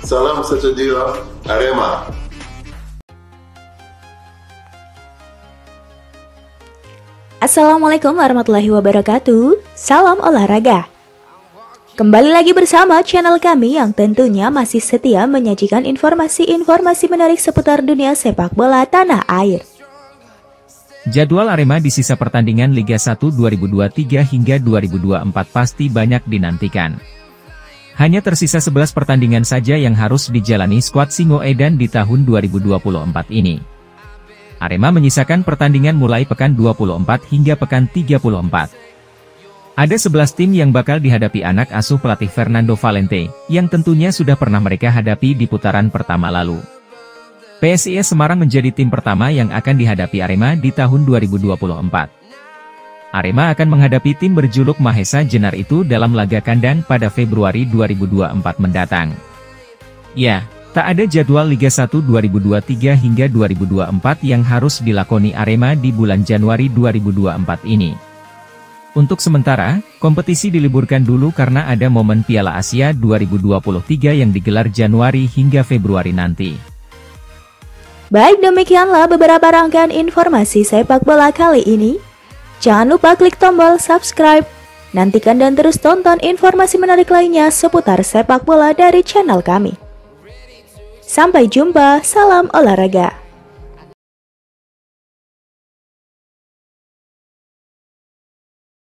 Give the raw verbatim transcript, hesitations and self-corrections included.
Salam sejahtera Arema. Assalamualaikum warahmatullahi wabarakatuh. Salam olahraga. Kembali lagi bersama channel kami yang tentunya masih setia menyajikan informasi-informasi menarik seputar dunia sepak bola tanah air. Jadwal Arema di sisa pertandingan Liga satu dua ribu dua puluh tiga hingga dua ribu dua puluh empat pasti banyak dinantikan. Hanya tersisa sebelas pertandingan saja yang harus dijalani skuad Singo Edan di tahun dua ribu dua puluh empat ini. Arema menyisakan pertandingan mulai pekan dua puluh empat hingga pekan tiga puluh empat. Ada sebelas tim yang bakal dihadapi anak asuh pelatih Fernando Valente, yang tentunya sudah pernah mereka hadapi di putaran pertama lalu. P S I S Semarang menjadi tim pertama yang akan dihadapi Arema di tahun dua ribu dua puluh empat. Arema akan menghadapi tim berjuluk Mahesa Jenar itu dalam laga kandang pada Februari dua ribu dua puluh empat mendatang. Ya, tak ada jadwal Liga satu dua ribu dua puluh tiga hingga dua ribu dua puluh empat yang harus dilakoni Arema di bulan Januari dua ribu dua puluh empat ini. Untuk sementara, kompetisi diliburkan dulu karena ada momen Piala Asia dua ribu dua puluh tiga yang digelar Januari hingga Februari nanti. Baik, demikianlah beberapa rangkaian informasi sepak bola kali ini. Jangan lupa klik tombol subscribe. Nantikan dan terus tonton informasi menarik lainnya seputar sepak bola dari channel kami. Sampai jumpa, salam olahraga.